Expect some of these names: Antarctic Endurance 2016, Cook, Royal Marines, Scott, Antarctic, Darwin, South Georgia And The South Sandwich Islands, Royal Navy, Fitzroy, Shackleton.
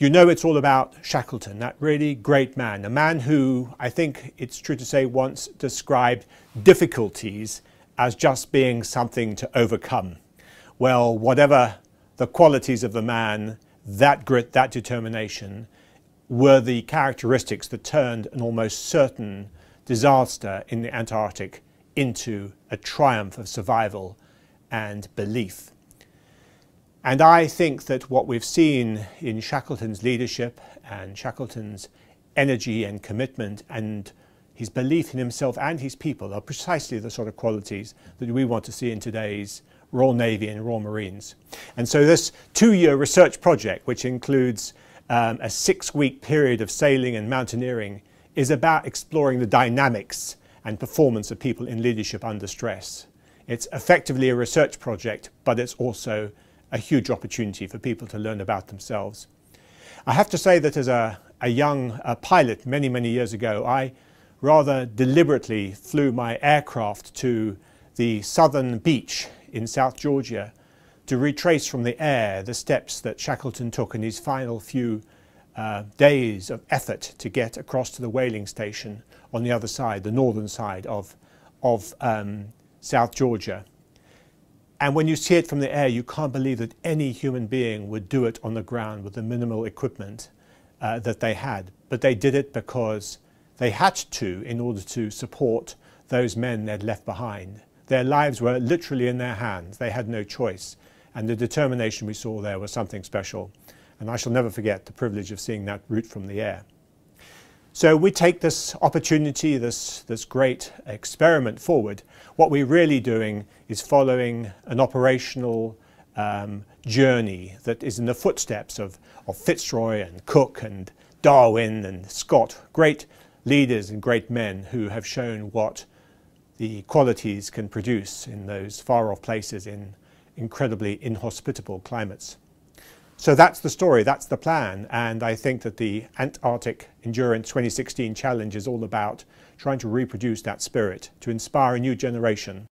You know it's all about Shackleton, that really great man, a man who, I think it's true to say, once described difficulties as just being something to overcome. Well, whatever the qualities of the man, that grit, that determination, were the characteristics that turned an almost certain disaster in the Antarctic into a triumph of survival and belief. And I think that what we've seen in Shackleton's leadership and Shackleton's energy and commitment and his belief in himself and his people are precisely the sort of qualities that we want to see in today's Royal Navy and Royal Marines. And so this two-year research project, which includes a six-week period of sailing and mountaineering, is about exploring the dynamics and performance of people in leadership under stress. It's effectively a research project, but it's also a huge opportunity for people to learn about themselves. I have to say that as a young pilot many years ago, I rather deliberately flew my aircraft to the southern beach in South Georgia to retrace from the air the steps that Shackleton took in his final few days of effort to get across to the whaling station on the other side, the northern side of South Georgia. And when you see it from the air, you can't believe that any human being would do it on the ground with the minimal equipment that they had. But they did it because they had to, in order to support those men they'd left behind. Their lives were literally in their hands. They had no choice. And the determination we saw there was something special. And I shall never forget the privilege of seeing that route from the air. So we take this opportunity, this great experiment forward. What we're really doing is following an operational journey that is in the footsteps of Fitzroy and Cook and Darwin and Scott, great leaders and great men who have shown what the qualities can produce in those far-off places in incredibly inhospitable climates. So that's the story, that's the plan, and I think that the Antarctic Endurance 2016 challenge is all about trying to reproduce that spirit to inspire a new generation.